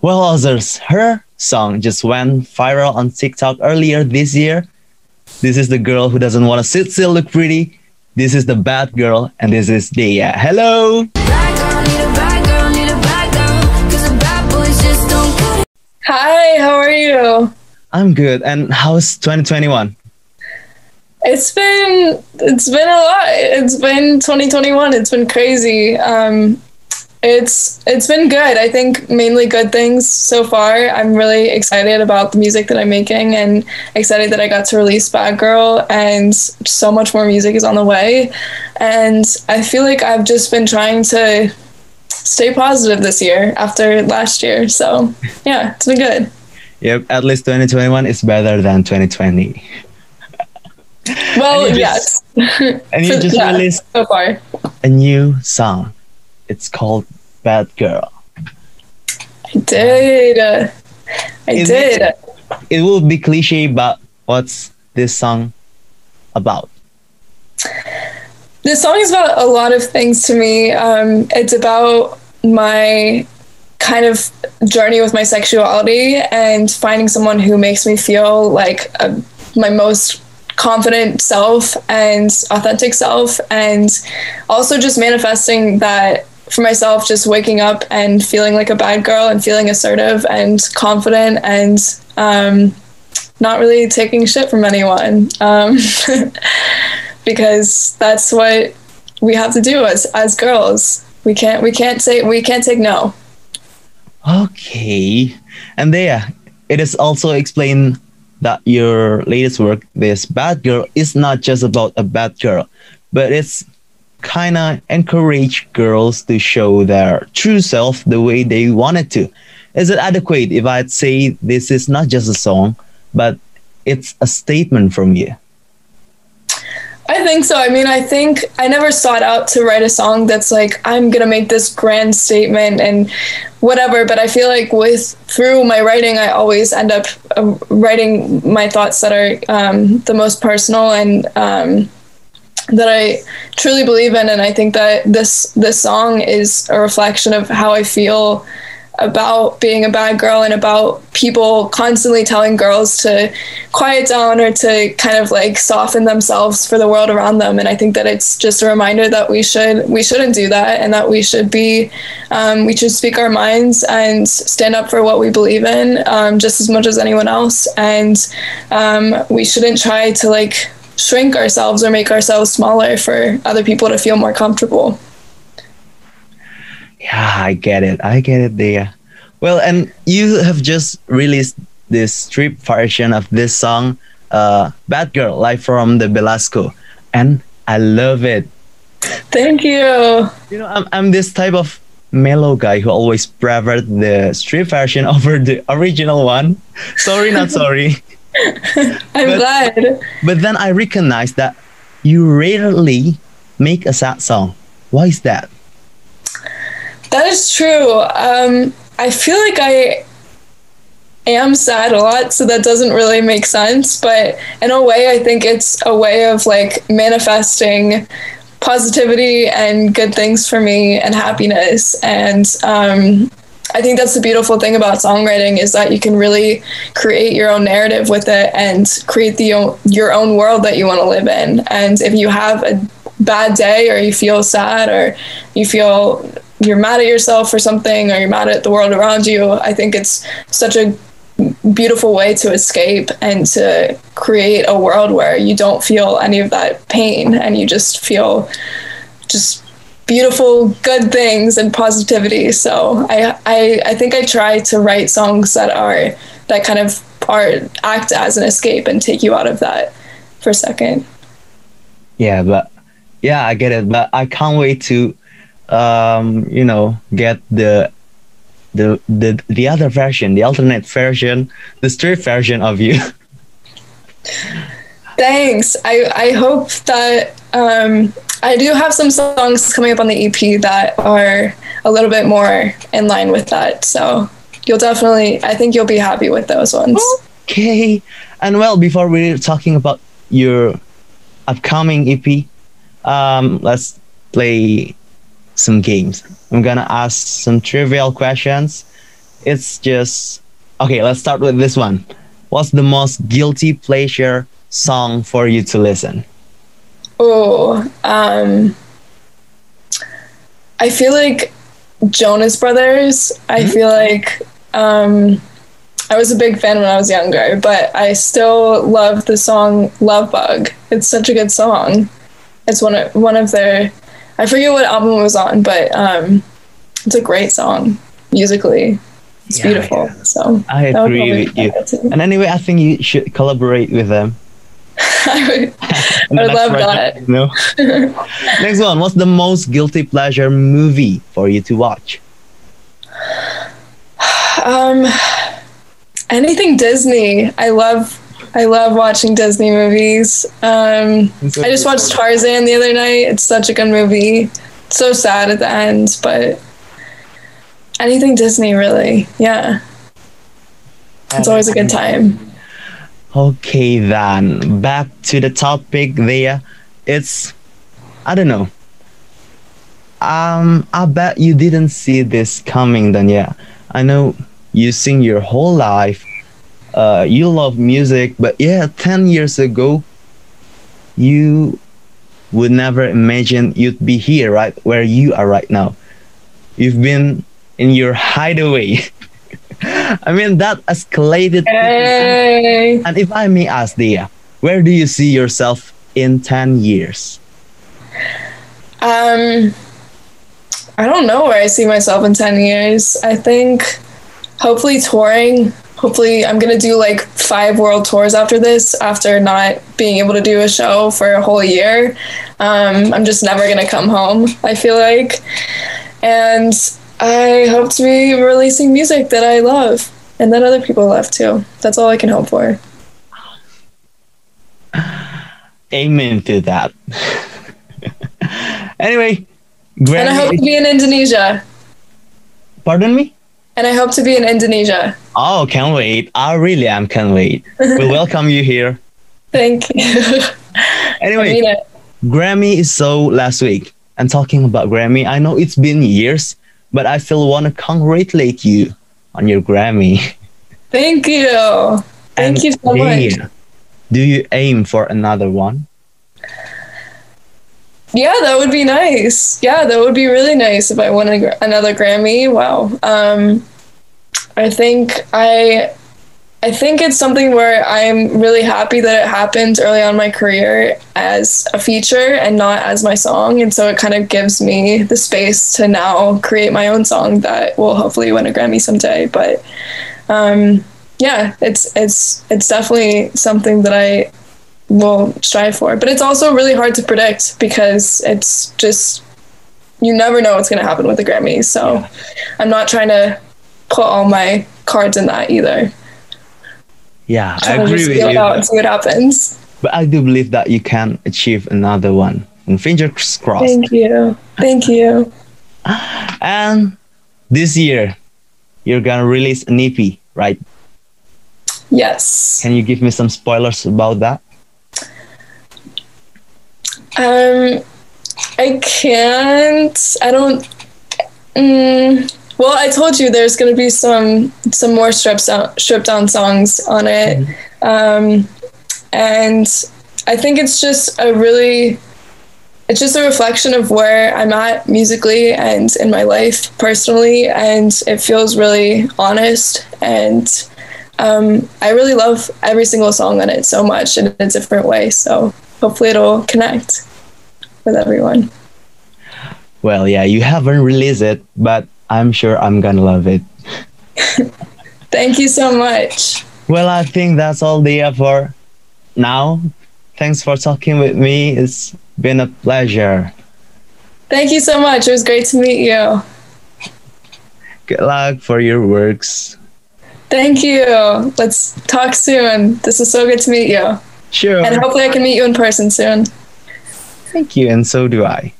While others, her song just went viral on TikTok earlier this year. This is the girl who doesn't want to sit still, look pretty. This is the bad girl, and this is Daya. Hello! Hi, how are you? I'm good. And how's 2021? It's been a lot. It's been 2021. It's been crazy. It's been good. I think mainly good things so far. I'm really excited about the music that I'm making and excited that I got to release Bad Girl, and so much more music is on the way. And I feel like I've just been trying to stay positive this year after last year. So yeah, it's been good. Yep. At least 2021 is better than 2020. Well, and yes. And you just released so far a new song. It's called Bad Girl. I did. It will be cliche, but what's this song about? This song is about a lot of things to me. It's about my kind of journey with my sexuality and finding someone who makes me feel like my most confident self and authentic self, and also just manifesting that for myself, just waking up and feeling like a bad girl and feeling assertive and confident and not really taking shit from anyone, because that's what we have to do as girls. We can't take no. Okay. And there it is also explained that your latest work, this Bad Girl, is not just about a bad girl, but it's kind of encourage girls to show their true self the way they wanted to. Is it adequate if I'd say this is not just a song, but it's a statement from you? I think so. I mean, I think I never sought out to write a song that's like, I'm going to make this grand statement and whatever. But I feel like through my writing, I always end up writing my thoughts that are the most personal and that I truly believe in. And I think that this song is a reflection of how I feel about being a bad girl and about people constantly telling girls to quiet down or to kind of like soften themselves for the world around them. And I think that it's just a reminder that we shouldn't do that, and that we should speak our minds and stand up for what we believe in, just as much as anyone else. And we shouldn't try to like shrink ourselves or make ourselves smaller for other people to feel more comfortable. Yeah, I get it there. Well, and you have just released this strip version of this song, Bad Girl, live from the Belasco. And I love it. Thank you. You know, I'm this type of mellow guy who always preferred the strip version over the original one. Sorry, not sorry. I'm glad. But then I recognize that you rarely make a sad song. Why is that? That is true. I feel like I am sad a lot, so that doesn't really make sense. But in a way, I think it's a way of like manifesting positivity and good things for me and happiness. And I think that's the beautiful thing about songwriting, is that you can really create your own narrative with it and create your own world that you want to live in. And if you have a bad day, or you feel sad, or you feel you're mad at yourself for something, or you're mad at the world around you, I think it's such a beautiful way to escape and to create a world where you don't feel any of that pain, and you just feel just beautiful, good things and positivity. So I think I try to write songs that act as an escape and take you out of that for a second. Yeah, but yeah, I get it. But I can't wait to get the other version, the alternate version, the straight version of you. Thanks. I hope that I do have some songs coming up on the EP that are a little bit more in line with that. So I think you'll be happy with those ones. Okay. And well, before we're talking about your upcoming EP, let's play some games. I'm gonna ask some trivial questions, It's just okay. Let's start with this one. What's the most guilty pleasure song for you to listen? Oh, I feel like Jonas Brothers. I feel like I was a big fan when I was younger, but I still love the song Love Bug. It's such a good song. It's one of their, I forget what album it was on, but it's a great song musically. It's beautiful. Yeah. So I agree with you. And anyway, I think you should collaborate with them. I would love that. No. Next one. What's the most guilty pleasure movie for you to watch? Anything Disney. I love watching Disney movies. I just watched Tarzan the other night. It's such a good movie. It's so sad at the end, but anything Disney, really. Yeah. It's always a good time. Okay, then back to the topic there. It's, I don't know. I bet you didn't see this coming then, yeah. I know you sing your whole life. You love music, but yeah, 10 years ago, you would never imagine you'd be here, right? Where you are right now. You've been in your hideaway. I mean, that escalated. Hey. And if I may ask, Daya, where do you see yourself in 10 years? I don't know where I see myself in 10 years. I think hopefully touring. Hopefully, I'm going to do like 5 world tours after this, after not being able to do a show for a whole year. I'm just never going to come home, I feel like. And I hope to be releasing music that I love and that other people love too. That's all I can hope for. Amen to that. Anyway, Grammy. And I hope to be in Indonesia. Pardon me? And I hope to be in Indonesia. Oh, can't wait. I really am, can't wait. We'll welcome you here. Thank you. Anyway, I mean it. Grammy is so last week. And talking about Grammy, I know it's been years, but I still want to congratulate you on your Grammy. Thank you. Thank you so much. Do you aim for another one? Yeah, that would be nice. Yeah, that would be really nice if I won another Grammy. Wow. I think it's something where I'm really happy that it happened early on in my career as a feature and not as my song. And so it kind of gives me the space to now create my own song that will hopefully win a Grammy someday. But yeah, it's definitely something that I will strive for. But it's also really hard to predict because it's just, you never know what's going to happen with the Grammys. So yeah. I'm not trying to put all my cards in that either. Yeah, I agree with you. Out and see what happens. But I do believe that you can achieve another one. And fingers crossed. Thank you. Thank you. And this year, you're going to release an EP, right? Yes. Can you give me some spoilers about that? I can't. I don't. Well, I told you there's going to be some more stripped down songs on it. And I think it's just a reflection of where I'm at musically and in my life personally. And it feels really honest. And I really love every single song on it so much in a different way. So hopefully it'll connect with everyone. Well, yeah, you haven't released it, but I'm sure I'm gonna love it. Thank you so much. Well, I think that's all, Daya, for now. Thanks for talking with me. It's been a pleasure. Thank you so much. It was great to meet you. Good luck for your works. Thank you. Let's talk soon. This is so good to meet you. Sure. And hopefully I can meet you in person soon. Thank you, and so do I.